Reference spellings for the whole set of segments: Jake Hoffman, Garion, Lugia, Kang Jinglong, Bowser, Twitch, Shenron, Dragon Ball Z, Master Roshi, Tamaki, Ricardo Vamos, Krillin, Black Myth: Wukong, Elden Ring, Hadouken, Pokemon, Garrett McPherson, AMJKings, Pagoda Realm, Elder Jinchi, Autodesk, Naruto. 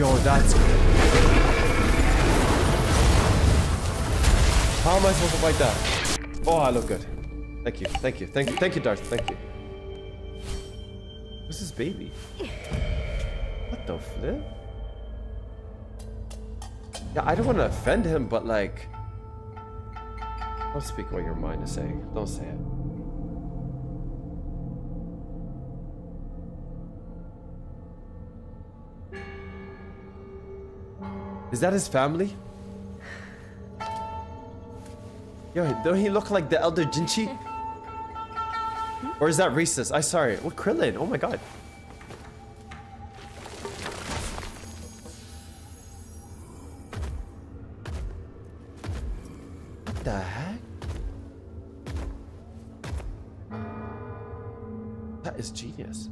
Yo, that's... How am I supposed to fight that? Oh, I look good. Thank you, thank you, thank you, thank you, Darth, thank you. What's this baby? What the flip? Yeah, I don't want to offend him, but like... Don't speak what your mind is saying. Don't say it. Is that his family? Yo, don't he look like the Elder Jinchi? Or is that racist? I'm sorry. What Krillin? Oh my god. What the heck? That is genius.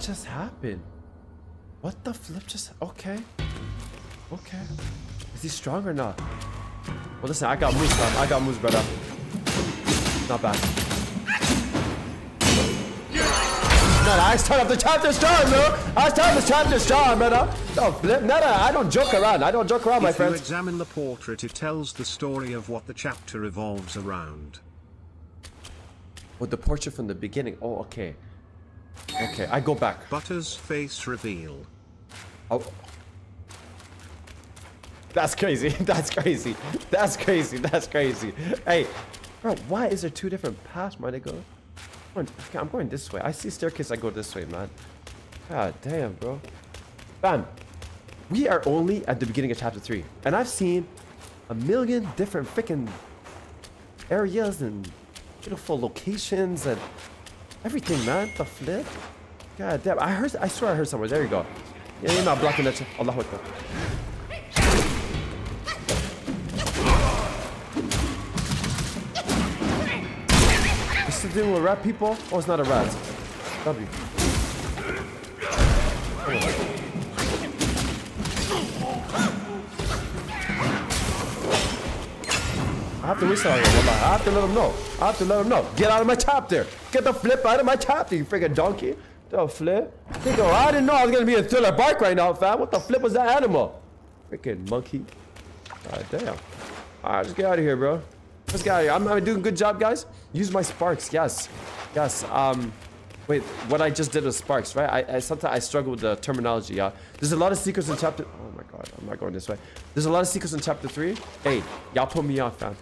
Just happened? What the flip just... Okay. Okay. Is he strong or not? Well, listen, I got moves, man. I got moves, brother. Not bad. Nada, I start off the chapter's time, bro. I start the chapter's time, brother. Don't flip. Nada, I don't joke around. I don't joke around, my friends. If you examine the portrait, it tells the story of what the chapter revolves around. With the portrait from the beginning. Oh, okay. Okay, I go back. Butter's face reveal. Oh. That's crazy. That's crazy. That's crazy. That's crazy. Hey, bro, why is there two different paths, my nigga? Okay, I'm going this way. I see staircase, I go this way, man. God damn, bro. Bam. We are only at the beginning of chapter 3. And I've seen a million different freaking areas and beautiful locations and... Everything, man. The flip. God damn. I heard. I swear I heard someone. There you go. Yeah, you're not blocking that. Allahu Akbar. Is this dealing with rat people? Oh, it's not a rat. W. I have to whistle on you, wallah. I have to let him know. I have to let him know. Get out of my chapter. Get the flip out of my chapter, you freaking donkey. The flip. Think, oh, I didn't know I was going to be a Thriller bark right now, fam. What the flip was that animal? Freaking monkey. God damn. All right, let's get out of here, bro. Let's get out of here. I'm doing a good job, guys. Use my sparks. Yes. Yes. Wait, what I just did was sparks, right? Sometimes I struggle with the terminology, yeah. There's a lot of secrets in chapter... Oh my god, I'm not going this way. There's a lot of secrets in chapter 3. Hey, y'all put me on, fam.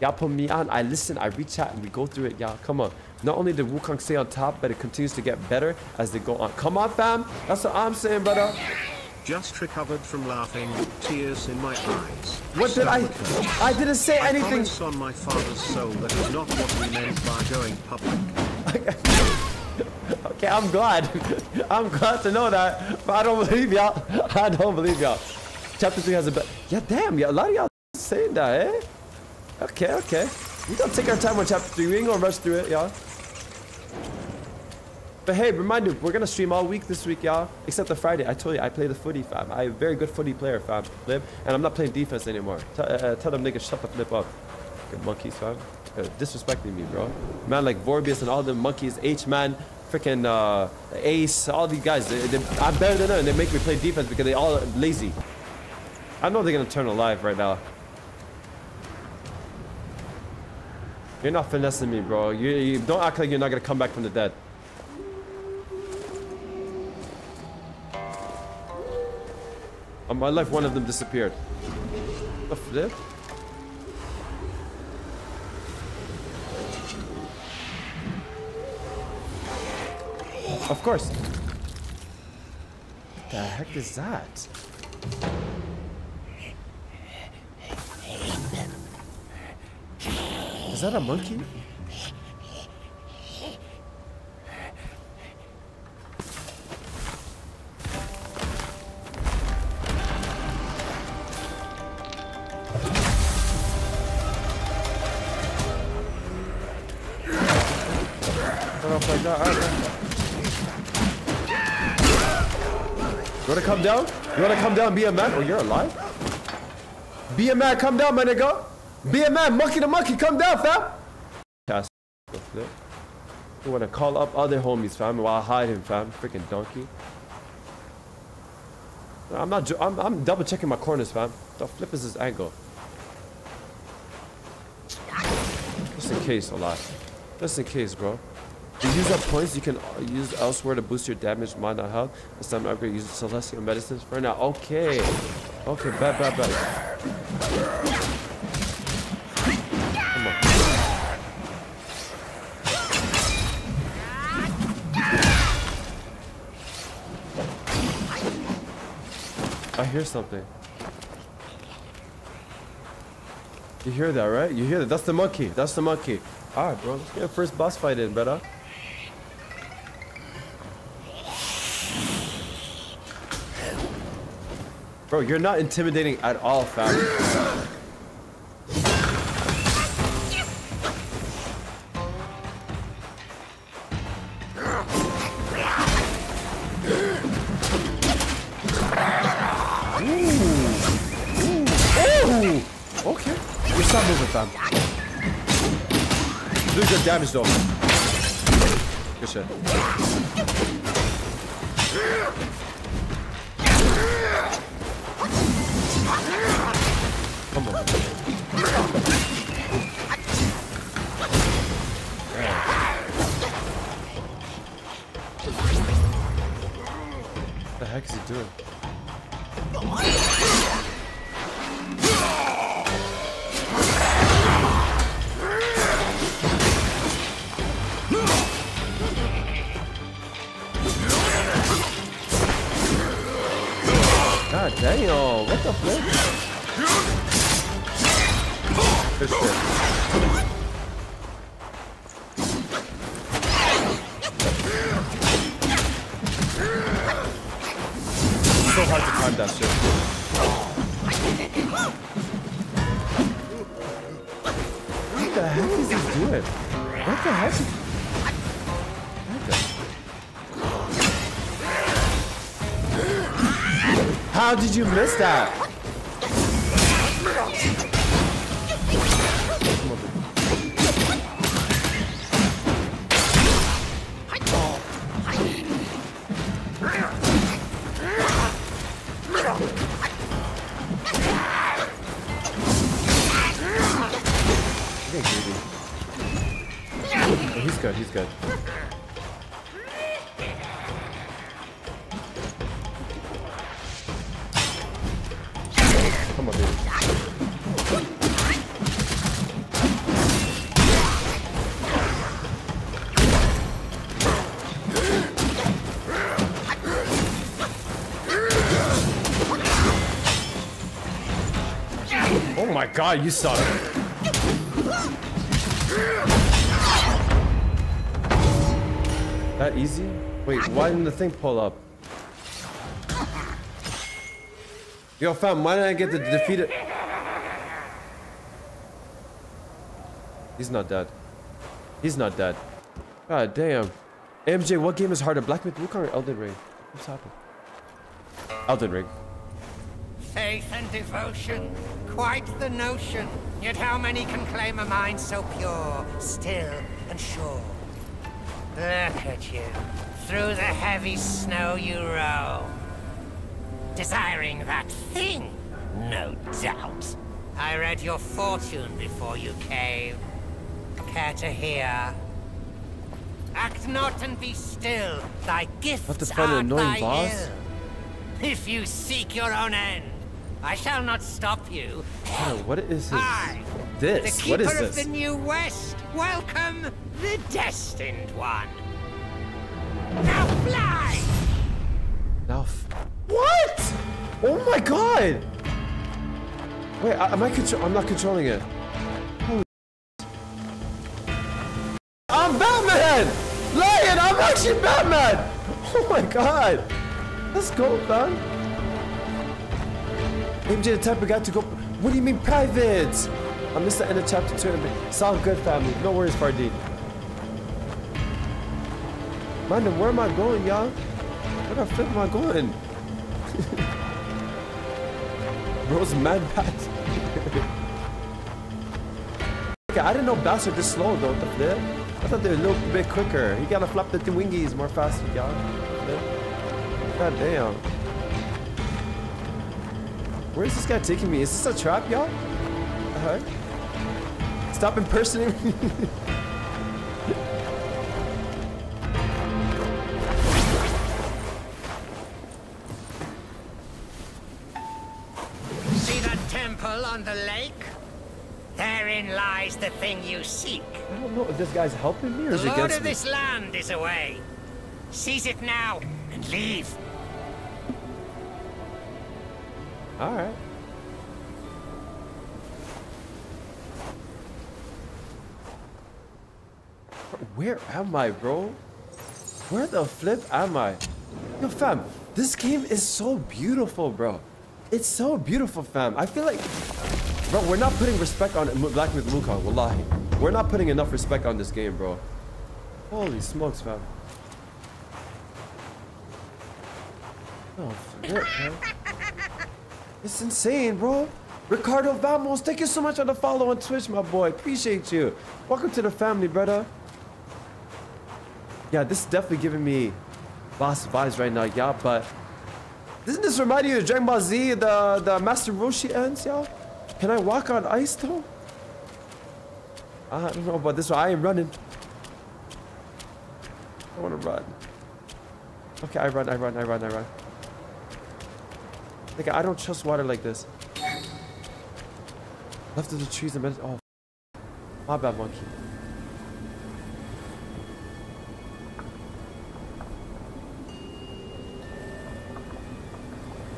Y'all put me on. I listen, I reach out, and we go through it, y'all. Come on. Not only did Wukong stay on top, but it continues to get better as they go on. Come on, fam. That's what I'm saying, brother. Just recovered from laughing, tears in my eyes. What did I didn't say anything. Promise on my father's soul, that is not what we meant by going public. Okay, I'm glad. I'm glad to know that, but I don't believe y'all. I don't believe y'all. Chapter 3 has a... Yeah, damn, yeah, a lot of y'all saying that, eh? Okay, okay. We gonna take our time on chapter 3. We ain't gonna rush through it, y'all. But hey, remind you, we're gonna stream all week this week, y'all. Except the Friday. I told you, I play the footy, fam. I'm a very good footy player, fam. Flip. And I'm not playing defense anymore. Tell them niggas, shut the flip up. Good monkeys, fam. Disrespecting me, bro. Man, like Vorbius and all the monkeys. H-Man, freaking Ace, all these guys. I'm better than them. They make me play defense because they all lazy. I know they're gonna turn alive right now. You're not finessing me, bro. You don't act like you're not gonna come back from the dead. On my life, one of them disappeared. The flip? Of course. What the heck is that? Is that a monkey? You wanna come down and be a man? Oh, you're alive? Be a man, come down, my nigga. Be a man, monkey to monkey, come down, fam. You wanna call up other homies, fam, while I hide him, fam. Freaking donkey. I'm not. I'm double checking my corners, fam. The flip is his angle. Just in case, a lot. Just in case, bro. You use up points you can use elsewhere to boost your damage, mana, health. It's time to upgrade. Use celestial medicines for now. Okay. Okay. Bad. Bad. Bad. Come on. I hear something. You hear that, right? You hear that? That's the monkey. That's the monkey. All right, bro. Let's get our first boss fight in, better. Bro, you're not intimidating at all, fam. Ooh. Ooh. Okay. You're stop moving, fam. Do good damage, though. Good shit. Come on. What the heck is he doing? God damn, what the fuck? Good shit. It's so hard to time that shit. What the heck is he doing? What the heck? How did you miss that? God, you suck. That easy? Wait, why didn't the thing pull up? Yo, fam, why didn't I get the defeated? He's not dead. He's not dead. God damn. MJ, what game is harder? Black Myth: Wukong or Elden Ring? What's happening? Elden Ring. Faith and devotion, quite the notion. Yet how many can claim a mind so pure, still and sure? Look at you, through the heavy snow you roll. Desiring that thing, no doubt. I read your fortune before you came. Care to hear? Act not and be still, thy gifts are thy ill. If you seek your own end, I shall not stop you. Oh, what is this? This? What is this? The keeper of the new West. Welcome, the destined one. Now fly! Now what? Oh my god! Wait, I'm not controlling it. Holy I'm Batman! Lion, I'm actually Batman! Oh my god! Let's go, fam. MJ, the type of guy to go. What do you mean, private? I missed the end of chapter 2. Sound good, family. No worries, Fardi. Man, where am I going, y'all? Where the flip am I going? Bro's mad bat. Okay, I didn't know Bowser this slow though. I thought they looked a bit quicker. He gotta flop the wingies more faster, y'all. God damn. Where is this guy taking me? Is this a trap, y'all? Uh-huh. Stop impersonating me. See that temple on the lake? Therein lies the thing you seek. I don't know if this guy's helping me or is it against me. The lord of this land is away. Seize it now and leave. All right. Where am I, bro? Where the flip am I? Yo, fam, this game is so beautiful, bro. It's so beautiful, fam. I feel like, bro, we're not putting respect on Black Myth: Wukong, wallahi. We're not putting enough respect on this game, bro. Holy smokes, fam. Oh, flip, bro. It's insane, bro. Ricardo Vamos, thank you so much for the follow on Twitch, my boy. Appreciate you. Welcome to the family, brother. Yeah, this is definitely giving me boss vibes right now, y'all. But doesn't this remind you of Dragon Ball Z, the Master Roshi ends, y'all? Can I walk on ice, though? I don't know about this one. I am running. I want to run. Okay, I run. Like, I don't trust water like this. Left of the trees and minute. Oh, my bad, monkey.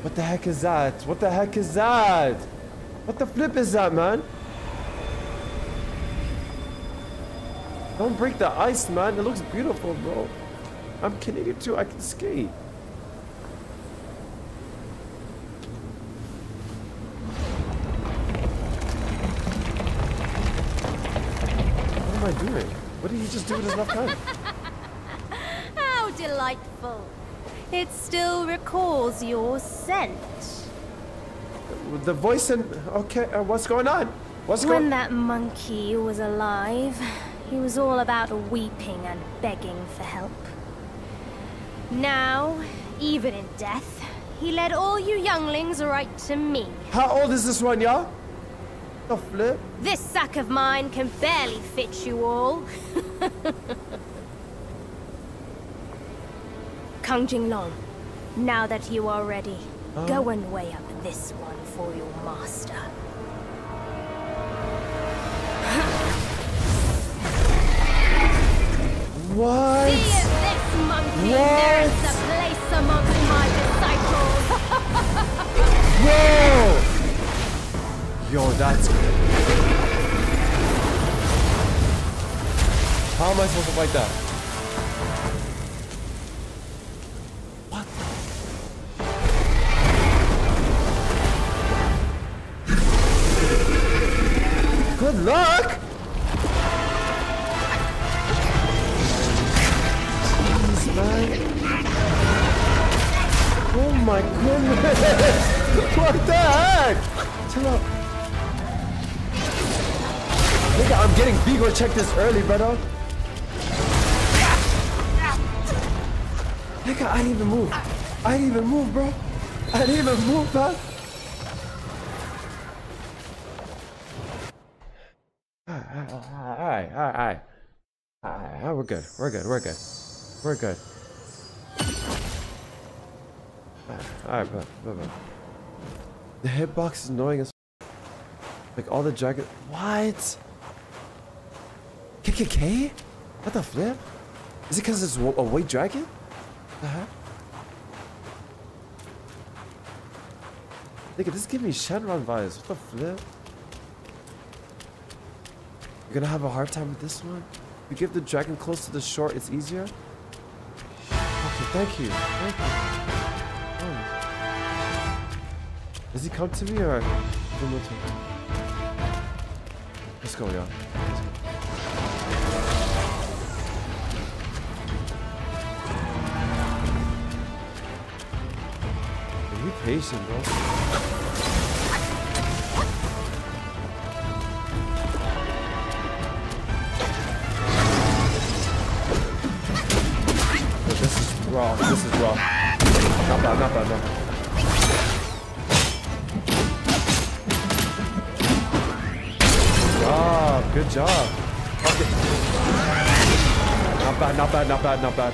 What the heck is that? What the heck is that? What the flip is that, man? Don't break the ice, man. It looks beautiful, bro. I'm Canadian too. I can skate. What am I doing? What did he just do with his left hand? How delightful. It still recalls your scent. The voice and... Okay, what's going on? What's going on? When that monkey was alive, he was all about weeping and begging for help. Now, even in death, he led all you younglings right to me. How old is this one, y'all? The flip? This sack of mine can barely fit you all. Kang Jinglong, now that you are ready, go and weigh up this one for your master. What? See if this monkey merits a place amongst my disciples. Whoa! Yo, that's good. How am I supposed to fight that? Good luck! Jeez, man. Oh my goodness! What the heck? Chill out. Look, I'm getting Vigo checked this early, brother. Look, I didn't even move. I didn't even move, bro. I didn't even move, man. All right, we're good. All right, bro. The hitbox is annoying as like all the dragon. What? KKK? What the flip? Is it because it's a white dragon? Look, this is giving me Shenron vibes. What the flip? You're gonna have a hard time with this one? You give the dragon close to the shore, it's easier? Okay, thank you. Oh. Does he come to me or... Let's go, y'all. Let's go. Are you patient, bro? raw. This is raw. Not bad, not bad, not bad. Good job. Okay. Not bad, not bad, not bad, not bad.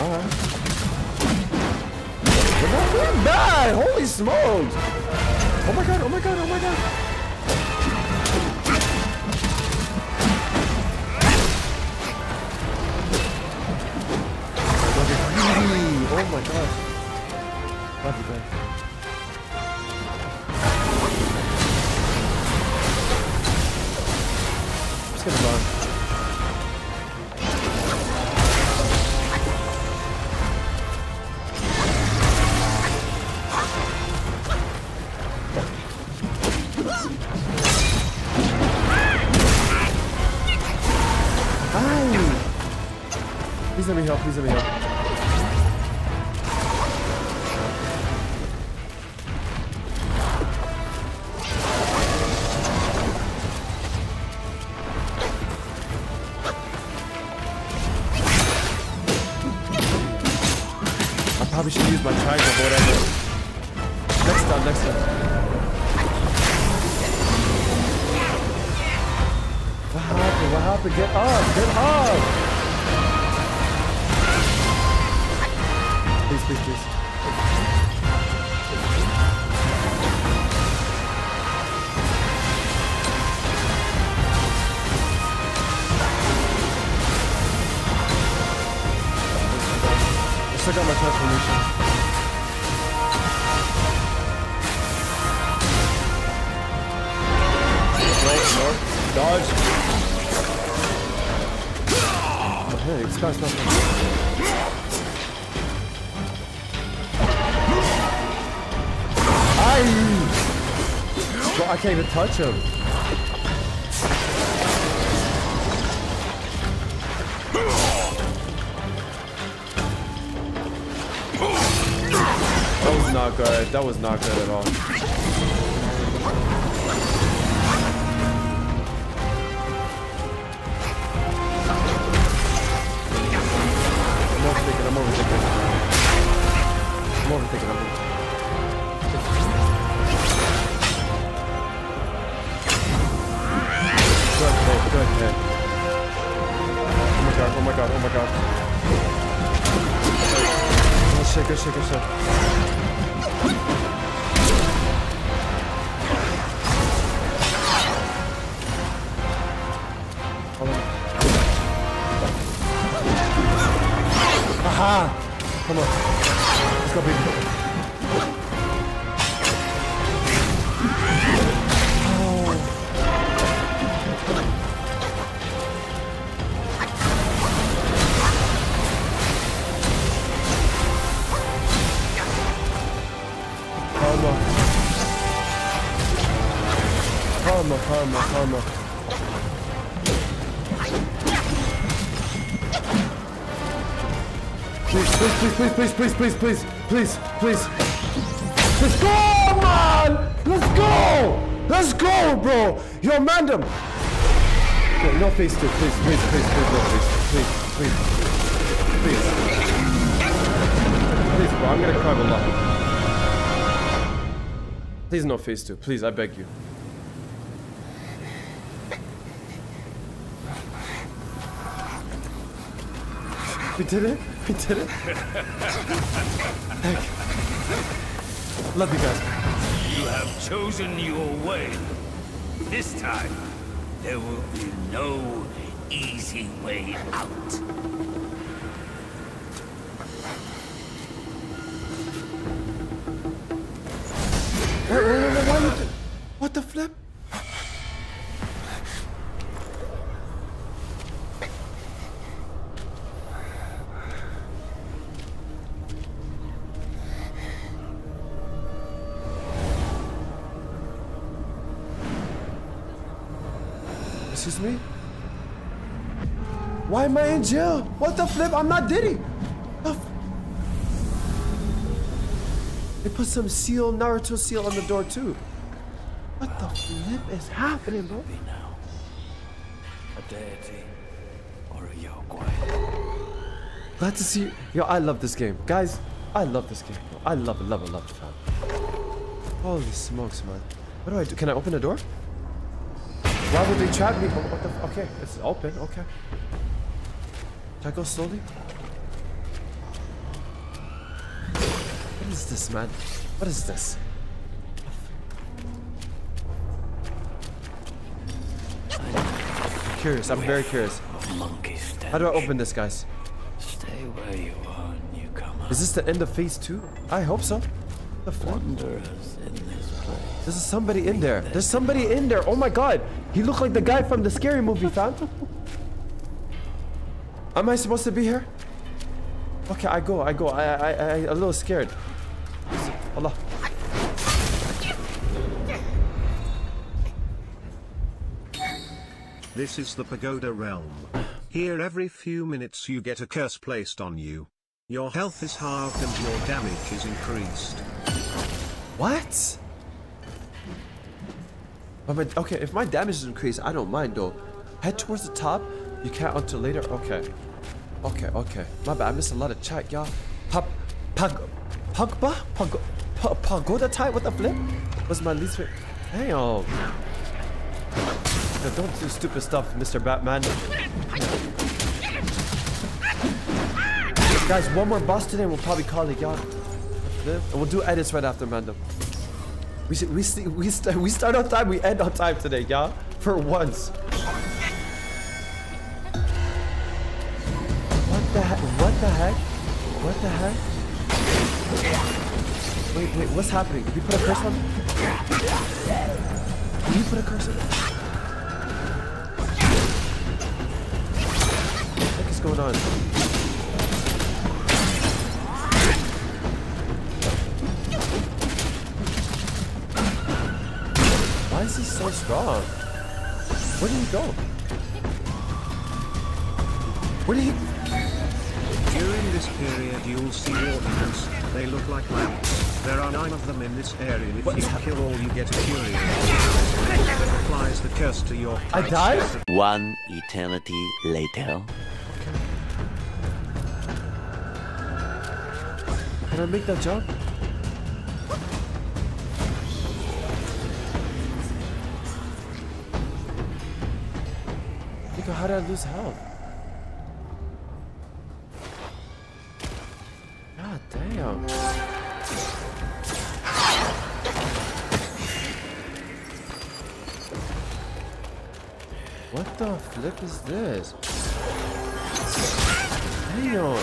Alright. We're not doing bad! Holy smokes! Oh my god, oh my god, oh my god! Oh my god. Love you, babe. I'm just gonna run. Hi! Please let me help, please let me help. I can't even touch him. That was not good. That was not good at all. I'm overthinking. Good hit. Oh my god, oh my god, oh my god. Oh shit, good shit, good shit. Aha! Come on. Let's go, baby. Please. Let's go, man! Let's go, bro! Yo, Mandem! No, no face two, please, bro, I'm gonna climb a lot. Please no face two, please, I beg you. We did it. We did it. Heck. Love you guys. You have chosen your way. This time, there will be no easy way out. What the flip? Excuse me? Why am I in jail? What the flip? I'm not Diddy! They put some seal, Naruto seal on the door too. What the flip is happening, bro? Be now a deity or a yokai. Glad to see you. Yo, I love this game. Guys, I love this game. Bro. I love it, love it, love it, fam. Holy smokes, man. What do I do? Can I open the door? Why would they trap me? What the f? Okay, it's open, okay. Can I go slowly? What is this, man? What is this? I'm curious, I'm very curious. How do I open this, guys? Stay where you are, newcomer. Is this the end of phase 2? I hope so. The wanderers in this place. This is somebody in there. There's somebody in there. Oh my god. He looked like the guy from the scary movie, fam. Am I supposed to be here? Okay, I go. I'm a little scared. Allah. This is the Pagoda Realm. Here every few minutes you get a curse placed on you. Your health is halved and your damage is increased. What? Okay, if my damage is increased, I don't mind though. Head towards the top. You can't until later. Okay. Okay. My bad. I missed a lot of chat, y'all. Pagoda type? What the flip? What's my least favorite? Damn. No, don't do stupid stuff, Mr. Batman. Guys, one more boss today and we'll probably call it, y'all. And we'll do edits right after, man. We start on time, we end on time today, y'all. For once. What the heck? Wait, what's happening? Did we put a curse on? Did we put a curse on? What is going on? Why is he so strong? Where did he go? Where did he... During this period, you'll see ornaments. They look like lamps. There are 9 of them in this area. If you kill all, you get a curio. It applies the curse to your... I died? 1 eternity later. Okay. Can I make that jump? Nico, how did I lose health? Damn. What the flip is this? Damn.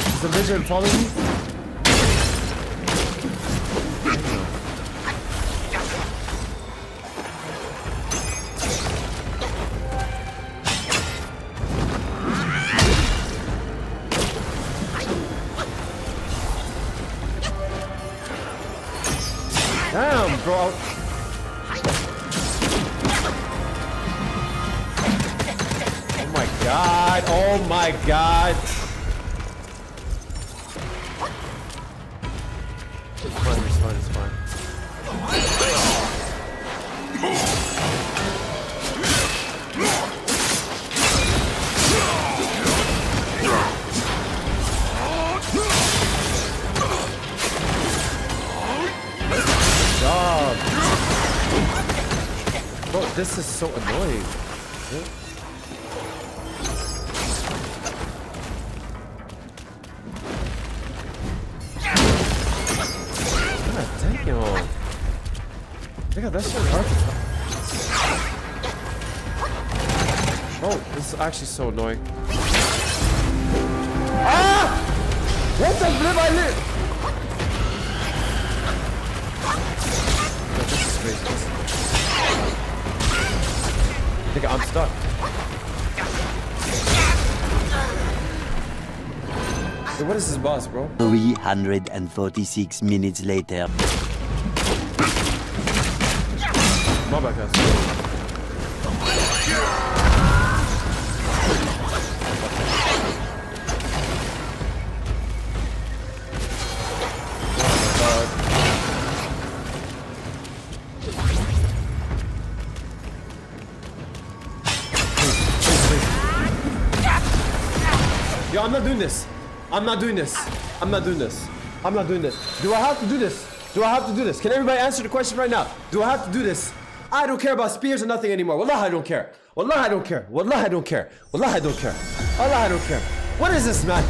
Is the vision following me? God. It's fine. Good job. Bro, this is so annoying. What? That's so hard. Oh, this is actually so annoying. Ah! What the flip I lit? No, this is crazy. I think I'm stuck. Hey, what is this boss, bro? 346 minutes later. My bad, guys. Yo, I'm not doing this. I'm not doing this. I'm not doing this. I'm not doing this. Do I have to do this? Do I have to do this? Can everybody answer the question right now? Do I have to do this? I don't care about spears or nothing anymore. Wallahi, I don't care. Wallahi, I don't care. Wallahi, I don't care. Wallahi, I don't care. Wallahi, I don't care. What is this, man?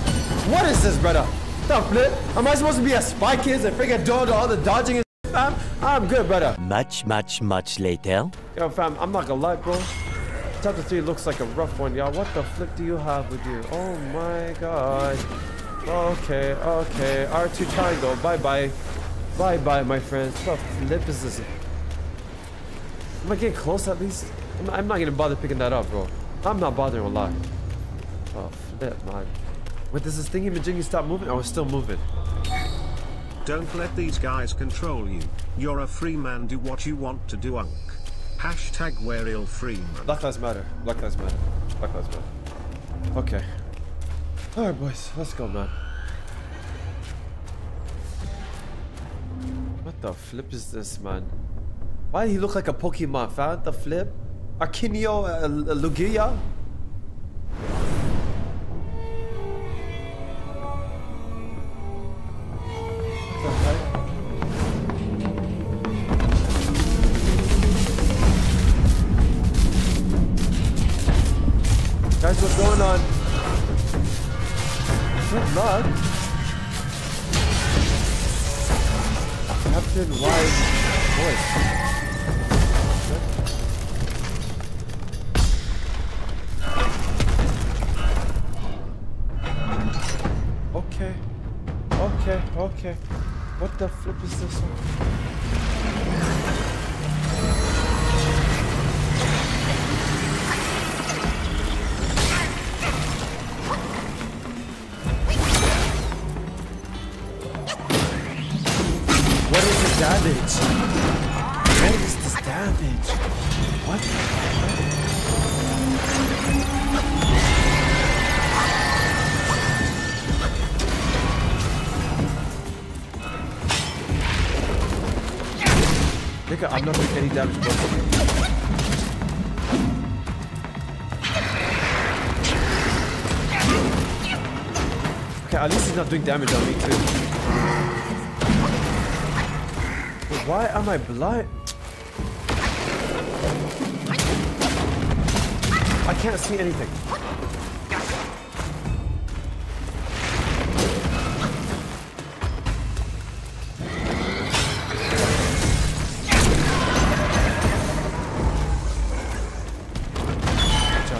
What is this, brother? Stop, man. Am I supposed to be a Spy Kids and freaking do all the dodging and shit, fam? I'm good, brother. Much later. Yo, fam, I'm not gonna lie, bro. Chapter 3 looks like a rough one, y'all. What the flip do you have with you? Oh my god. Okay, okay. R2 triangle. Bye-bye. Bye-bye, my friends. What the flip is this? Am I getting close at least? I'm not gonna bother picking that up, bro. I'm not bothering a lot. Oh, flip, man. Wait, does this thingy-majiggy stop moving? Oh, it's still moving. Don't let these guys control you. You're a free man. Do what you want to do, Unc. Hashtag we're real free. Black Lives Matter. Black Lives Matter. Black Lives Matter. Okay. Alright, boys. Let's go, man. What the flip is this, man? Why did he look like a Pokemon, fam? What the flip? Arcanio Lugia? Guys, what's going on? Good luck. Captain Wise voice. Okay. Okay, okay. What the flip is this one? Damage. What is this damage? What? Nigga, I'm not doing any damage whatsoever. Okay, at least he's not doing damage on me too. Why am I blind? I can't see anything. Good job,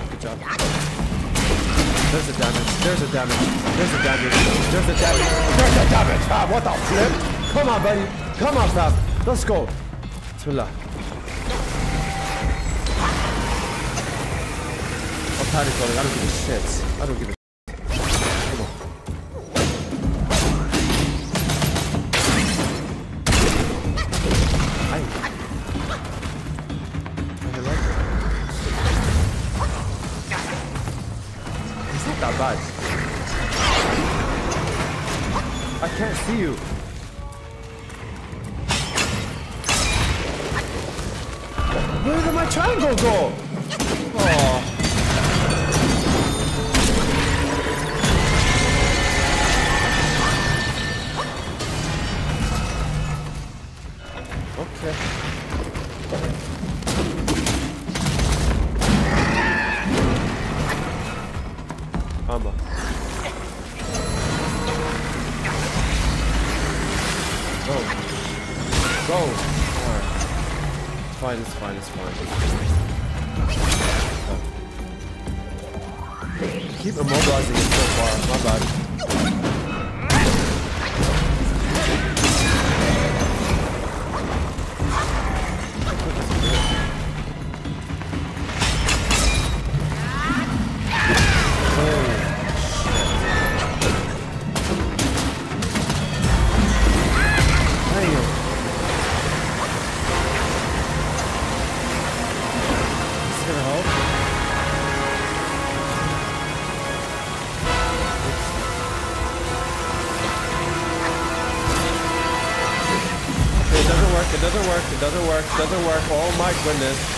good job. There's a damage, there's a damage, there's a damage, there's a damage, there's a damage! Ah, what the flip? Come on, buddy, come on, fam. Let's go. Bismillah. I'm panic rolling. I don't give a shit. I don't give a shit. Come on. I like it. It's not that bad. I can't see you. Where did my triangle go? Oh. Okay. Mama. Go. Go. It's fine, it's fine, it's fine. Okay. Keep immobilizing it so far, my bad. Oh, shit. Damn. It doesn't work, it doesn't work, it doesn't work. Oh my goodness.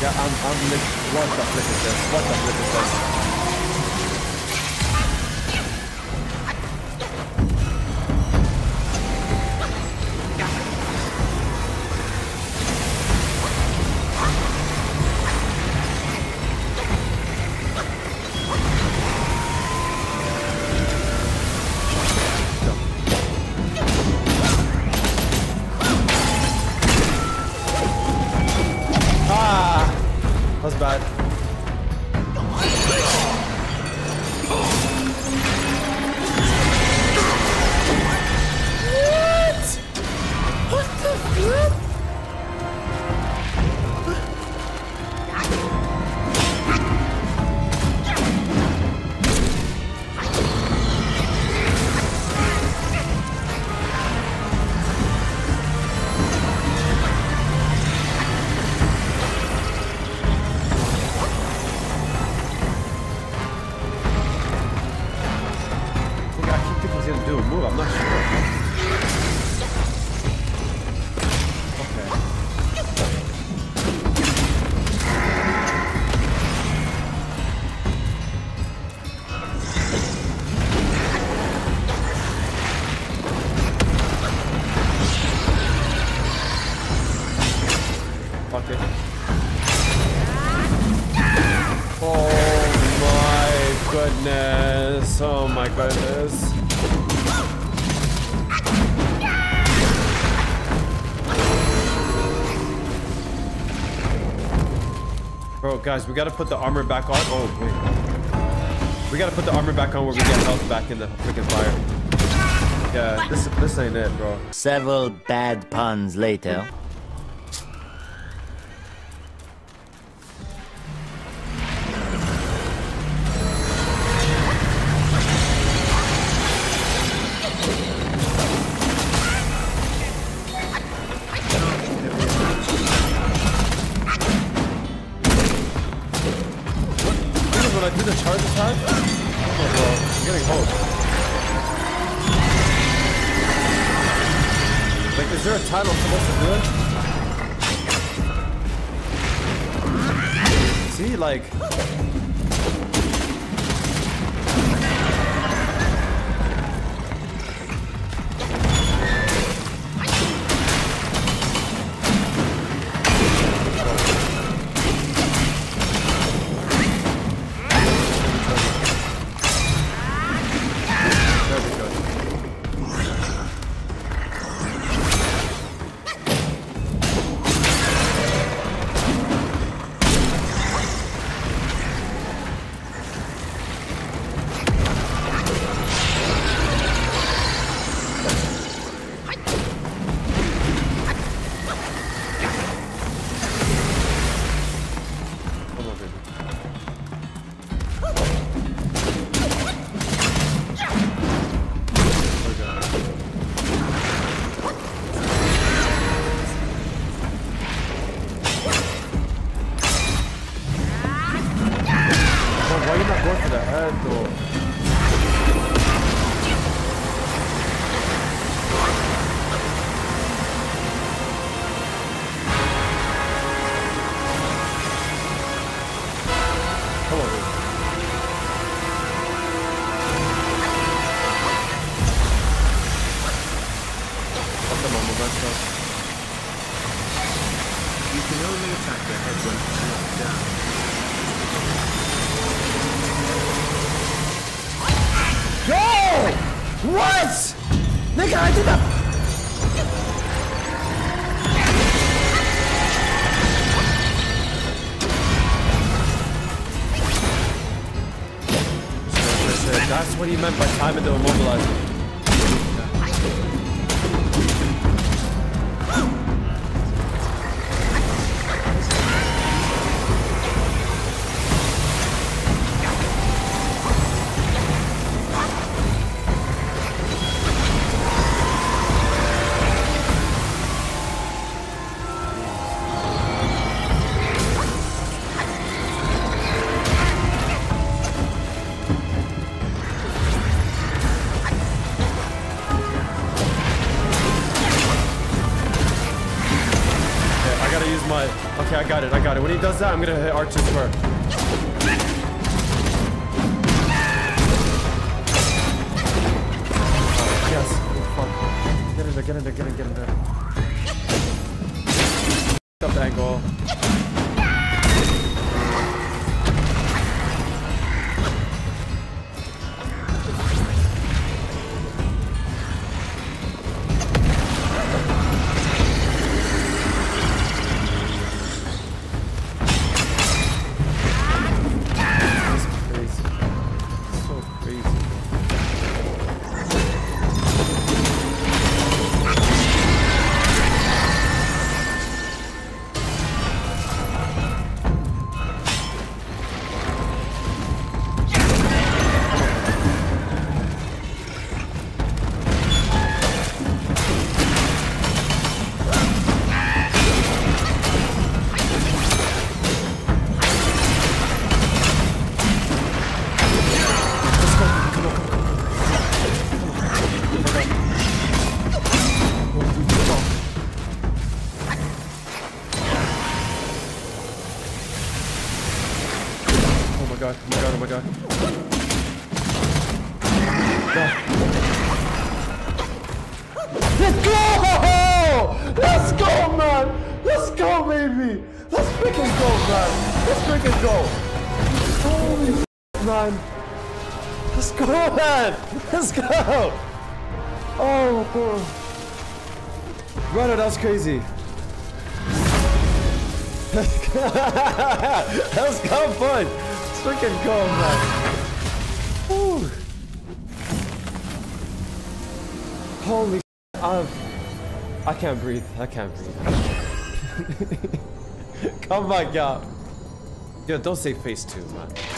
Yeah, I'm missing. Watch the flicker test. Guys, we gotta put the armor back on. Oh, wait. We gotta put the armor back on where we get health back in the freaking fire. Yeah, this ain't it, bro. Several bad puns later. What do you meant by time into immobilizing? smut. Okay, I got it, I got it. When he does that, I'm gonna hit Archer Smurf. Yes, oh, fuck. Get in there, get in there, get in there, get in there. Up the angle. That was crazy. That was kind of fun. It's freaking cool, man. Whew. Holy shit. I can't breathe. I can't breathe. Come back out. Yo, don't say phase 2, man.